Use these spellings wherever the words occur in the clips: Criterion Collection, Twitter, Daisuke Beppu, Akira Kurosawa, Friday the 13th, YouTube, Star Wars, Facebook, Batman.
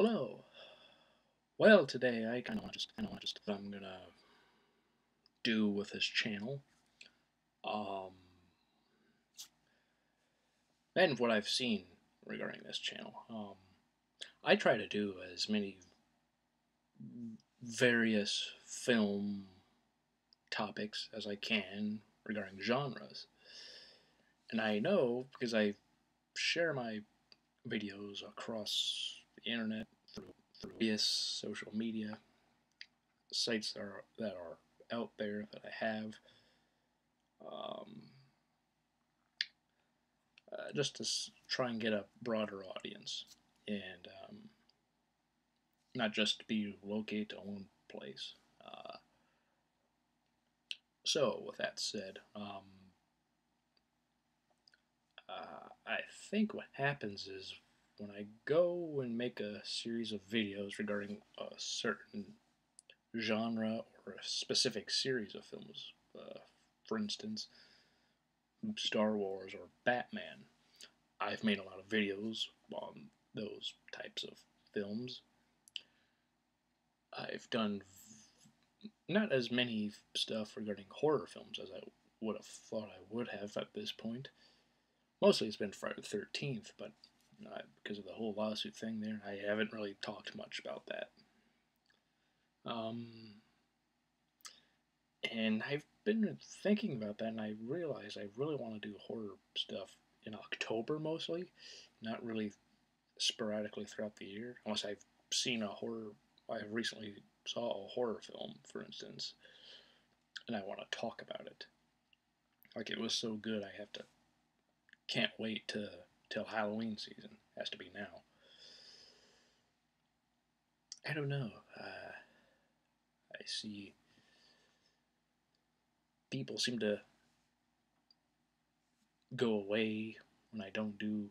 Hello. Well, today I kind of just what I'm gonna do with this channel, and what I've seen regarding this channel. I try to do as many various film topics as I can regarding genres, and I know because I share my videos across the internet through various social media sites that are out there that I have, just to try and get a broader audience and not just be located to one place. So with that said, I think what happens is, when I go and make a series of videos regarding a certain genre or a specific series of films, for instance, Star Wars or Batman, I've made a lot of videos on those types of films. I've done not as many stuff regarding horror films as I would have thought I would have at this point. Mostly it's been Friday the 13th, but because of the whole lawsuit thing there, I haven't really talked much about that. And I've been thinking about that, and I realized I really want to do horror stuff in October mostly, not really sporadically throughout the year, unless I've seen a horror, I recently saw a horror film, for instance, and I want to talk about it. Like, it was so good, I have to, can't wait to till Halloween season. Has to be now. I don't know. I see people seem to go away when I don't do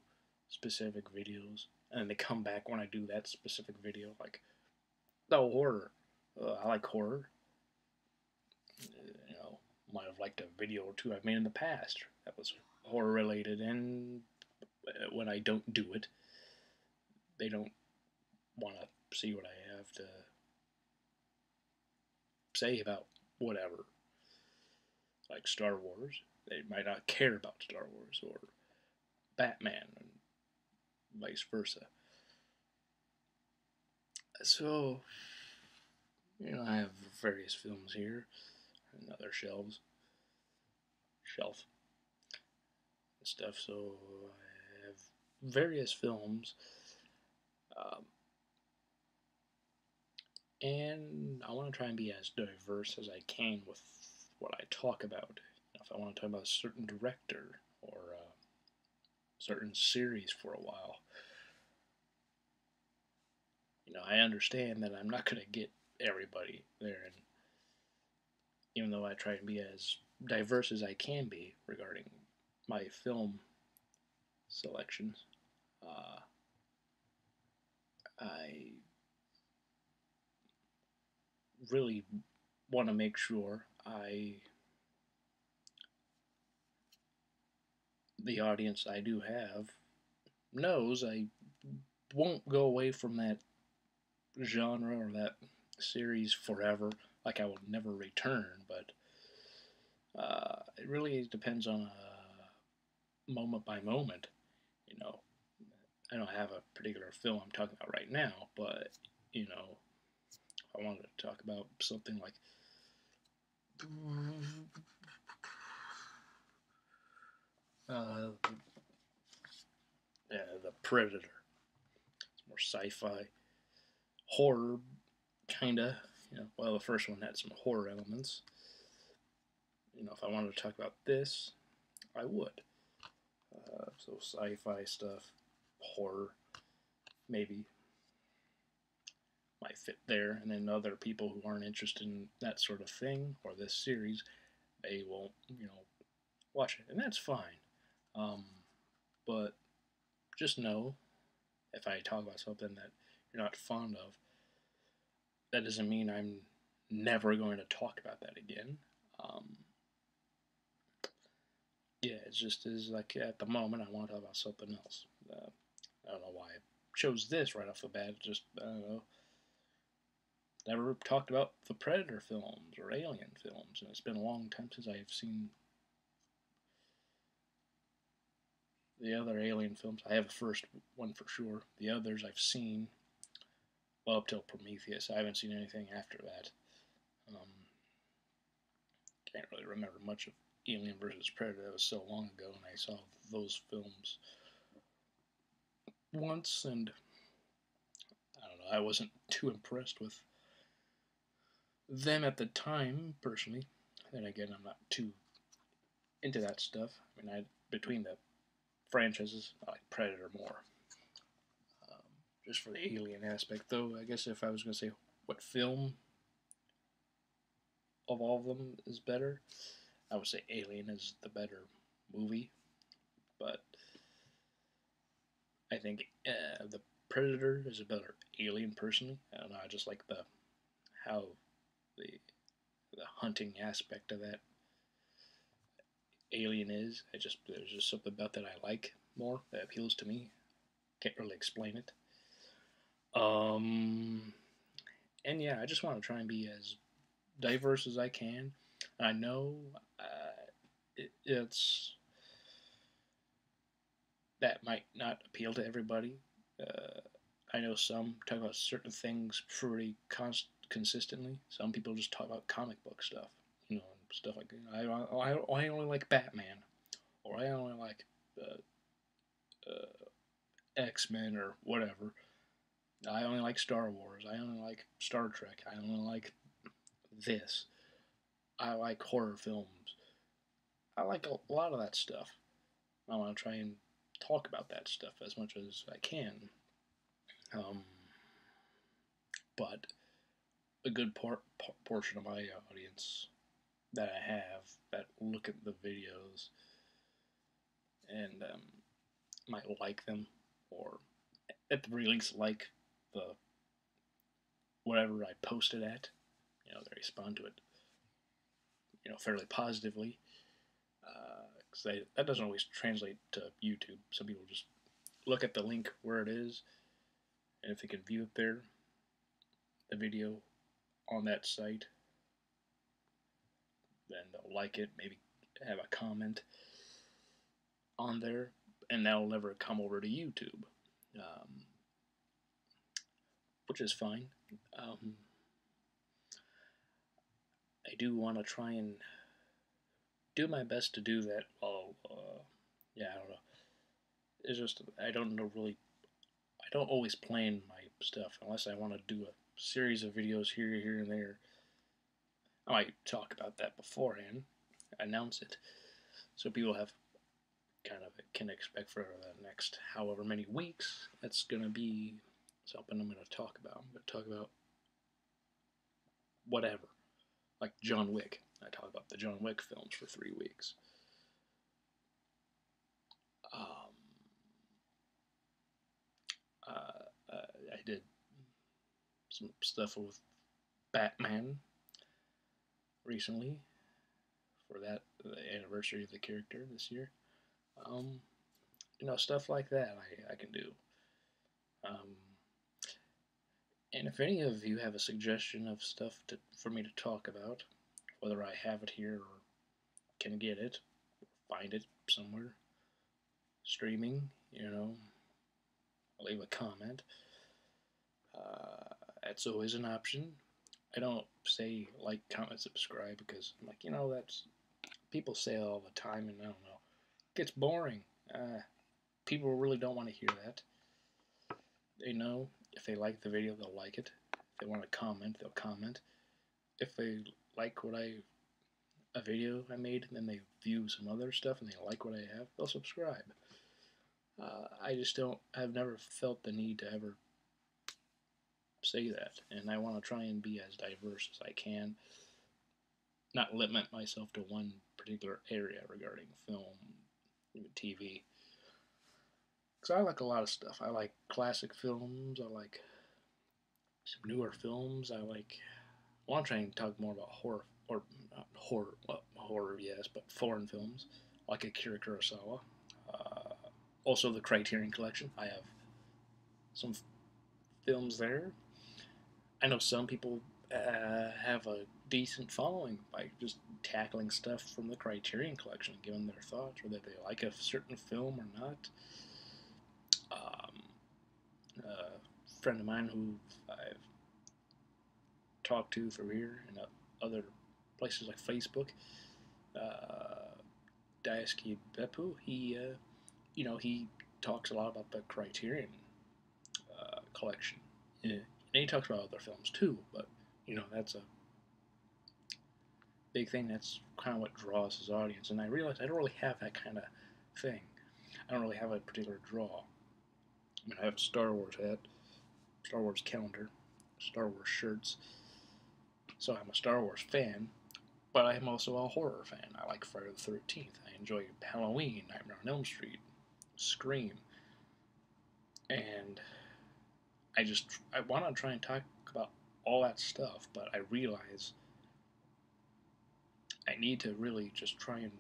specific videos, and then they come back when I do that specific video. Like, oh, horror. I like horror. You know, might have liked a video or two I've made in the past that was horror related, and when I don't do it, they don't want to see what I have to say about whatever. Like Star Wars, they might not care about Star Wars, or Batman, and vice versa. So, you know, I have various films here, and other shelf, and stuff, so various films, and I want to try and be as diverse as I can with what I talk about. If I want to talk about a certain director or a certain series for a while, you know, I understand that I'm not going to get everybody there, and even though I try and be as diverse as I can be regarding my film selections, I really want to make sure the audience I do have knows I won't go away from that genre or that series forever. Like, I will never return, but it really depends on moment by moment. You know, I don't have a particular film I'm talking about right now, but, you know, I wanted to talk about something like, The Predator. It's more sci-fi, horror, kinda, you know, well, the first one had some horror elements. You know, if I wanted to talk about this, I would. So sci-fi stuff, horror, maybe might fit there, and then other people who aren't interested in that sort of thing or this series, they won't, you know, watch it, and that's fine. But just know, if I talk about something that you're not fond of, that doesn't mean I'm never going to talk about that again. Yeah, it's just is like at the moment I want to talk about something else. I don't know why I chose this right off the bat. Just, I don't know. Never talked about the Predator films or Alien films, and it's been a long time since I've seen the other Alien films. I have the first one for sure. The others I've seen, well, up till Prometheus. I haven't seen anything after that. Can't really remember much of Alien vs. Predator. That was so long ago, and I saw those films once, and I don't know, I wasn't too impressed with them at the time, personally. Then again, I'm not too into that stuff. I mean, between the franchises, I like Predator more. Just for the Alien aspect, though, I guess if I was going to say what film of all of them is better, I would say Alien is the better movie, but I think the Predator is a better Alien, personally. I don't know, I just like how the hunting aspect of that Alien is. There's just something about that I like more, that appeals to me. Can't really explain it. And yeah, I just want to try and be as diverse as I can. I know it's that might not appeal to everybody. I know some talk about certain things pretty consistently. Some people just talk about comic book stuff, you know, and stuff like that. I only like Batman, or I only like X-Men or whatever. I only like Star Wars. I only like Star Trek. I only like this. I like horror films. I like a lot of that stuff. I want to try and talk about that stuff as much as I can. But a good portion of my audience that I have that look at the videos and might like them, or at the very least like the whatever I post it at. You know, they respond to it, you know, fairly positively, because that doesn't always translate to YouTube. Some people just look at the link where it is, and if they can view it there, the video on that site, then they'll like it, maybe have a comment on there, and that'll never come over to YouTube, which is fine. I do want to try and do my best to do that. Yeah, I don't know. It's just, I don't know really, I don't always plan my stuff unless I want to do a series of videos here, and there. I might talk about that beforehand, announce it, so people have kind of can expect for the next however many weeks. That's going to be something I'm going to talk about. I'm going to talk about whatever. Like John Wick. I talk about the John Wick films for 3 weeks. I did some stuff with Batman recently for that, the anniversary of the character this year. You know, stuff like that I can do. And if any of you have a suggestion of stuff for me to talk about, whether I have it here or can get it, find it somewhere, streaming, you know, leave a comment. That's always an option. I don't say like, comment, subscribe, because I'm like, you know, that's, people say it all the time, and I don't know, it gets boring. People really don't want to hear that. They know. If they like the video, they'll like it. If they want to comment, they'll comment. If they like a video I made, and then they view some other stuff and they like what I have, they'll subscribe. I've never felt the need to ever say that. And I want to try and be as diverse as I can. Not limit myself to one particular area regarding film, TV. I like a lot of stuff. I like classic films. I like some newer films. I want to try and talk more about horror, or not horror, well, horror, yes, but foreign films, like Akira Kurosawa. Also the Criterion Collection. I have some films there. I know some people have a decent following by just tackling stuff from the Criterion Collection, giving their thoughts, whether they like a certain film or not. A friend of mine who I've talked to through here and other places like Facebook, Daisuke Beppu, he talks a lot about the Criterion Collection, and he talks about other films too, but that's a big thing. That's kind of what draws his audience, and I realize I don't really have that kind of thing. I don't really have a particular draw. I mean, I have a Star Wars hat, Star Wars calendar, Star Wars shirts, so I'm a Star Wars fan, but I'm also a horror fan. I like Friday the 13th, I enjoy Halloween, Nightmare on Elm Street, Scream, and I want to try and talk about all that stuff, but I realize I need to really just try and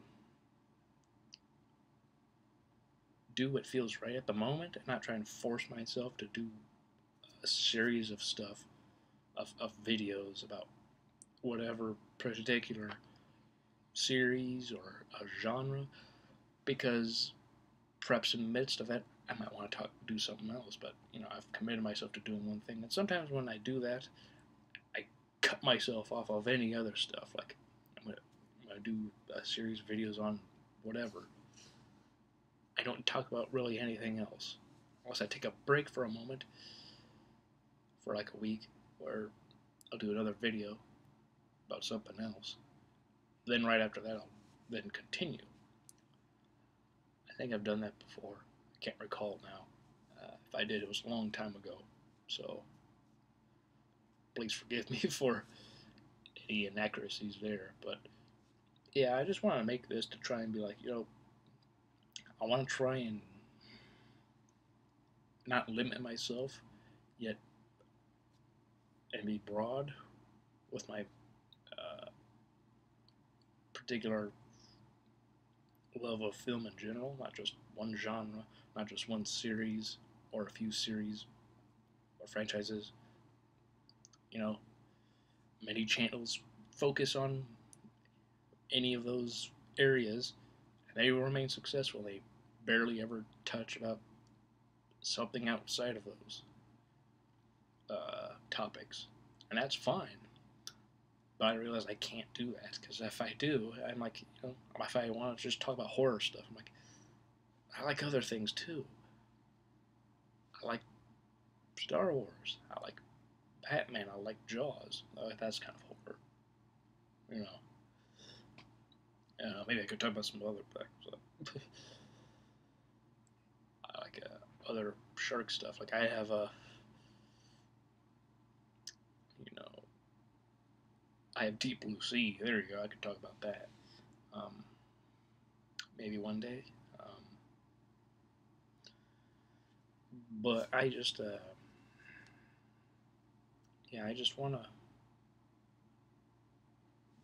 do what feels right at the moment, and not try and force myself to do a series of stuff, of videos about whatever particular series or a genre, because perhaps in the midst of that I might want to do something else. But I've committed myself to doing one thing, and sometimes when I do that, I cut myself off of any other stuff. Like I'm gonna do a series of videos on whatever. I don't talk about really anything else, unless I take a break for a moment, for like a week, or I'll do another video about something else. Then right after that, I'll then continue. I think I've done that before. I can't recall now. If I did, it was a long time ago. So please forgive me for any inaccuracies there. But yeah, I just want to make this to try and be like, I want to try and not limit myself, yet and be broad with my particular love of film in general, not just one genre, not just one series, or a few series, or franchises. Many channels focus on any of those areas. They will remain successful. They barely ever touch about something outside of those topics, and that's fine. But I realize I can't do that, because if I do, I'm like, if I want to just talk about horror stuff, I'm like, I like other things too. I like Star Wars. I like Batman. I like Jaws. That's kind of horror, maybe I could talk about some other things. I like other shark stuff. Like I have I have Deep Blue Sea. There you go. I could talk about that. Maybe one day. But I just I just want to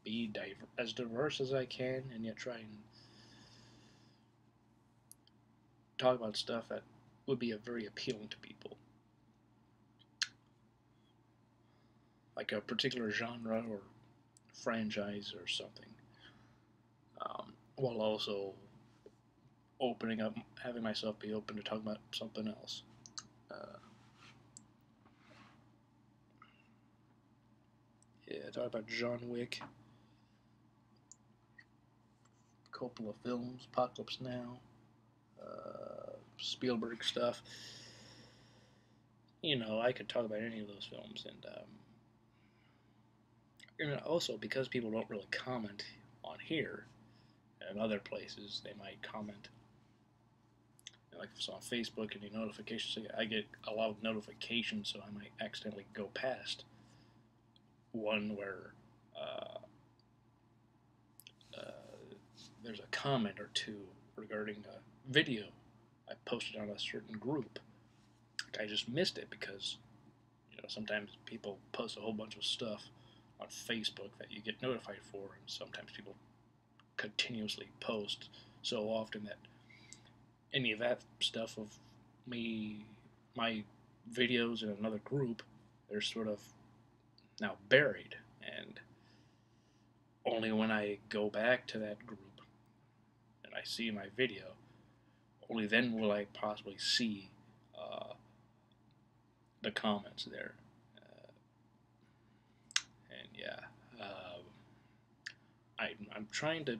be as diverse as I can, and yet try and talk about stuff that would be very appealing to people. Like a particular genre or franchise or something. While also opening up, having myself be open to talking about something else. Talk about John Wick. Coppola films, Apocalypse Now, Spielberg stuff. I could talk about any of those films, and also because people don't really comment on here and other places, they might comment. And like if it's on Facebook, any notifications, I get a lot of notifications, so I might accidentally go past one where there's a comment or two regarding a video I posted on a certain group. I just missed it because, sometimes people post a whole bunch of stuff on Facebook that you get notified for, and sometimes people continuously post so often that any of that stuff of my videos in another group, they're sort of now buried, and only when I go back to that group and I see my video, only then will I possibly see the comments there. And yeah, I'm trying to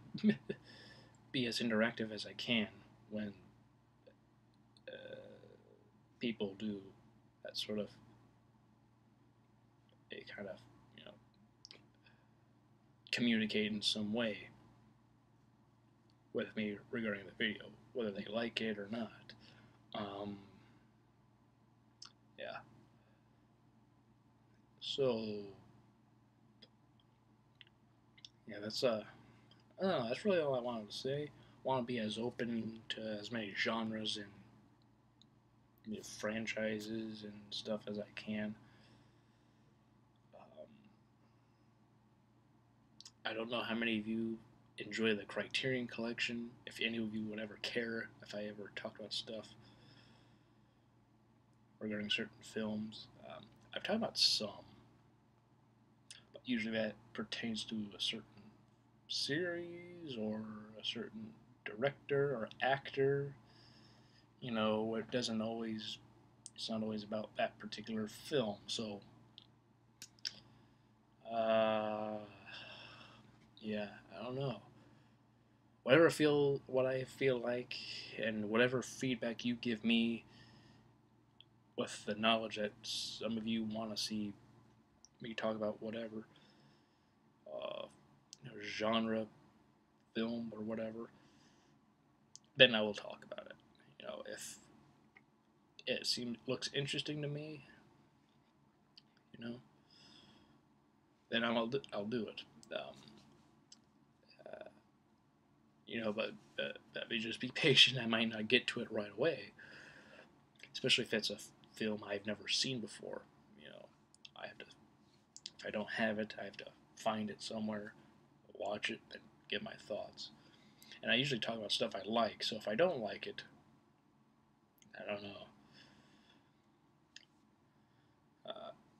be as interactive as I can when people do that sort of communicate in some way with me regarding the video, whether they like it or not. Yeah. So yeah, that's I don't know, that's really all I wanted to say. I want to be as open to as many genres and franchises and stuff as I can. I don't know how many of you enjoy the Criterion Collection, if any of you would ever care if I ever talked about stuff regarding certain films. I've talked about some, but usually that pertains to a certain series or a certain director or actor. You know, it doesn't always, it's not always about that particular film, so, yeah, I don't know. What I feel like, and whatever feedback you give me, with the knowledge that some of you want to see me talk about whatever genre, film, or whatever, then I will talk about it. You know, if it looks interesting to me, you know, then I'll do it. You know, but that may just be patient. I might not get to it right away, especially if it's a film I've never seen before. You know, I have to. If I don't have it, I have to find it somewhere, watch it, and get my thoughts. And I usually talk about stuff I like. So if I don't like it, I don't know.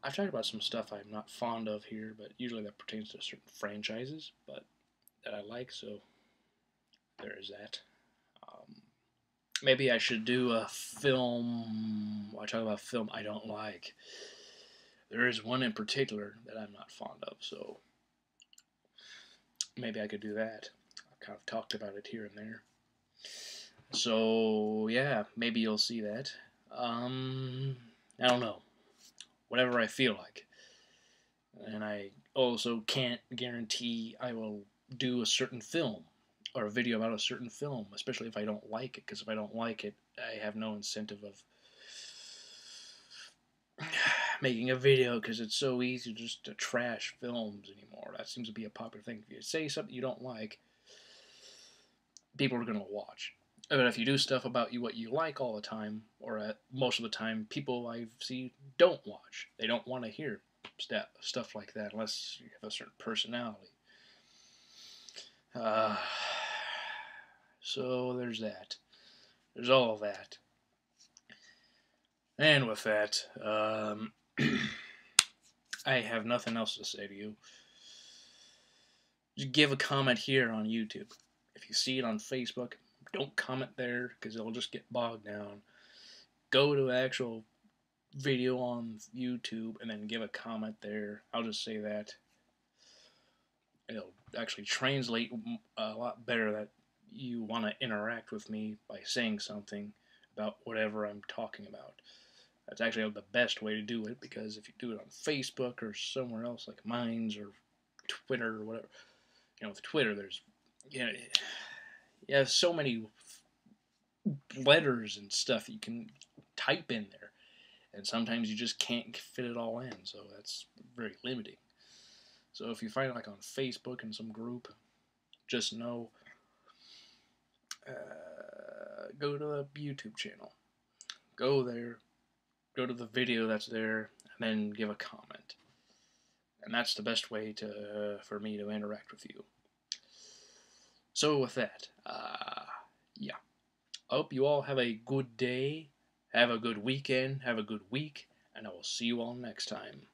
I've talked about some stuff I'm not fond of here, but usually that pertains to certain franchises, but that I like. So. There is that. Maybe I should do a film. I talk about film I don't like. There is one in particular that I'm not fond of, so maybe I could do that. I've kind of talked about it here and there. So yeah, maybe you'll see that. I don't know. Whatever I feel like. And I also can't guarantee I will do a certain film. Or a video about a certain film, especially if I don't like it, because if I don't like it, I have no incentive of making a video, because it's so easy just to trash films anymore. That seems to be a popular thing. If you say something you don't like, people are going to watch. But if you do stuff about what you like all the time, or most of the time, people I see don't watch. They don't want to hear stuff like that, unless you have a certain personality. So there's that. There's all of that. And with that, I have nothing else to say to you. Just give a comment here on YouTube. If you see it on Facebook, don't comment there, because it'll just get bogged down. Go to actual video on YouTube and then give a comment there. I'll just say that. It'll actually translate a lot better that you want to interact with me by saying something about whatever I'm talking about. That's actually the best way to do it, because if you do it on Facebook or somewhere else like mine's or Twitter or whatever, you know, with Twitter there's, you know, you have so many letters and stuff you can type in there, and sometimes you just can't fit it all in, so that's very limiting. So if you find it like on Facebook in some group, just know, go to the YouTube channel, go there, go to the video that's there, and then give a comment. And that's the best way to for me to interact with you. So with that, yeah, I hope you all have a good day, Have a good weekend, have a good week, and I will see you all next time.